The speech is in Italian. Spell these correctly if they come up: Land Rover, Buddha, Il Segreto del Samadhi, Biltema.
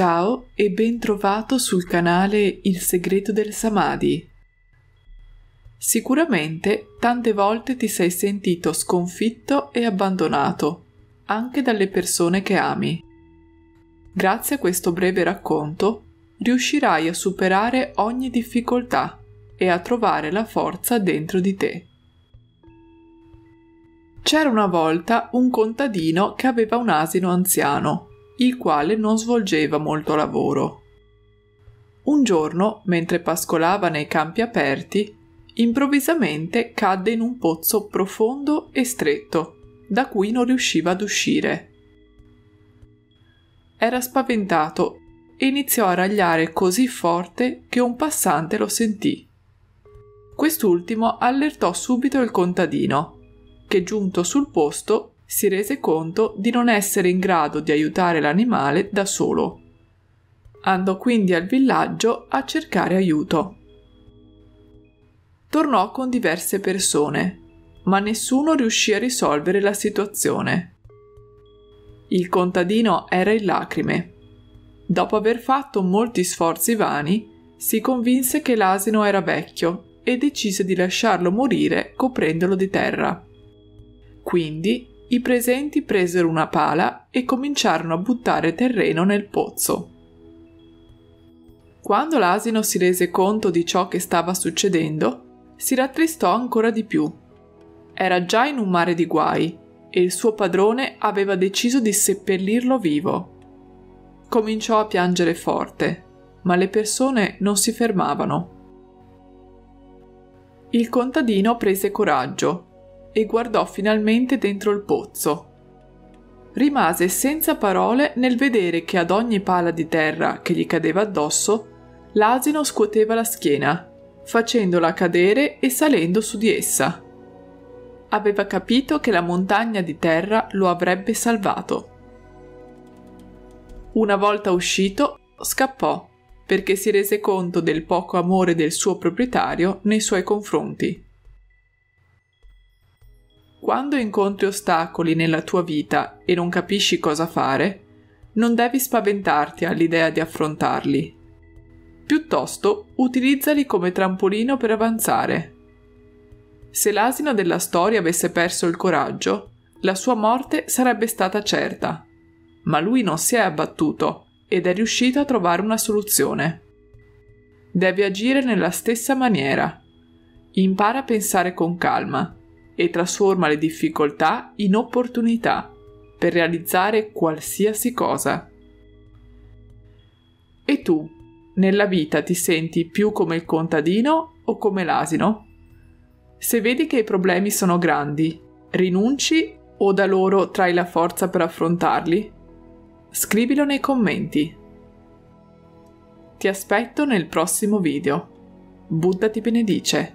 Ciao e ben trovato sul canale Il Segreto del Samadhi. Sicuramente tante volte ti sei sentito sconfitto e abbandonato, anche dalle persone che ami. Grazie a questo breve racconto riuscirai a superare ogni difficoltà e a trovare la forza dentro di te. C'era una volta un contadino che aveva un asino anziano, il quale non svolgeva molto lavoro. Un giorno, mentre pascolava nei campi aperti, improvvisamente cadde in un pozzo profondo e stretto, da cui non riusciva ad uscire. Era spaventato e iniziò a ragliare così forte che un passante lo sentì. Quest'ultimo allertò subito il contadino, che giunto sul posto si rese conto di non essere in grado di aiutare l'animale da solo. Andò quindi al villaggio a cercare aiuto. Tornò con diverse persone, ma nessuno riuscì a risolvere la situazione. Il contadino era in lacrime. Dopo aver fatto molti sforzi vani, si convinse che l'asino era vecchio e decise di lasciarlo morire coprendolo di terra. Quindi i presenti presero una pala e cominciarono a buttare terreno nel pozzo. Quando l'asino si rese conto di ciò che stava succedendo, si rattristò ancora di più. Era già in un mare di guai e il suo padrone aveva deciso di seppellirlo vivo. Cominciò a piangere forte, ma le persone non si fermavano. Il contadino prese coraggio e guardò finalmente dentro il pozzo. Rimase senza parole nel vedere che ad ogni pala di terra che gli cadeva addosso, l'asino scuoteva la schiena, facendola cadere e salendo su di essa. Aveva capito che la montagna di terra lo avrebbe salvato. Una volta uscito, scappò, perché si rese conto del poco amore del suo proprietario nei suoi confronti. Quando incontri ostacoli nella tua vita e non capisci cosa fare, non devi spaventarti all'idea di affrontarli. Piuttosto, utilizzali come trampolino per avanzare. Se l'asino della storia avesse perso il coraggio, la sua morte sarebbe stata certa, ma lui non si è abbattuto ed è riuscito a trovare una soluzione. Devi agire nella stessa maniera. Impara a pensare con calma e trasforma le difficoltà in opportunità per realizzare qualsiasi cosa. E tu, nella vita, ti senti più come il contadino o come l'asino? Se vedi che i problemi sono grandi, rinunci o da loro trai la forza per affrontarli? Scrivilo nei commenti. Ti aspetto nel prossimo video. Buddha ti benedice.